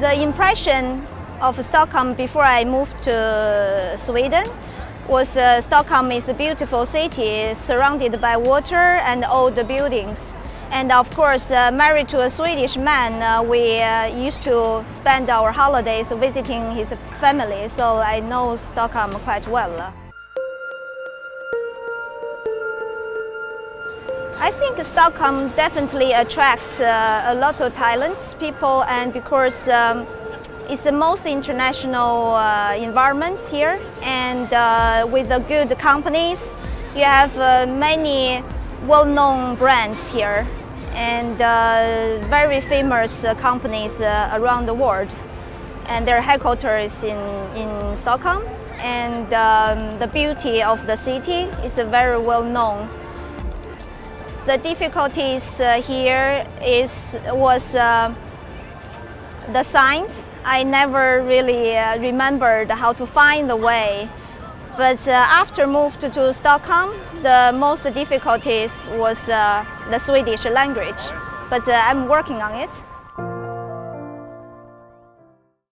The impression of Stockholm before I moved to Sweden was Stockholm is a beautiful city surrounded by water and old buildings. And of course, married to a Swedish man, we used to spend our holidays visiting his family, so I know Stockholm quite well. I think Stockholm definitely attracts a lot of talented people, and because it's the most international environment here, and with the good companies, you have many well-known brands here and very famous companies around the world, and their headquarters is in Stockholm, and the beauty of the city is very well known. The difficulties here was the signs. I never really remembered how to find the way. But after moved to Stockholm, the most difficulties was the Swedish language. But I'm working on it.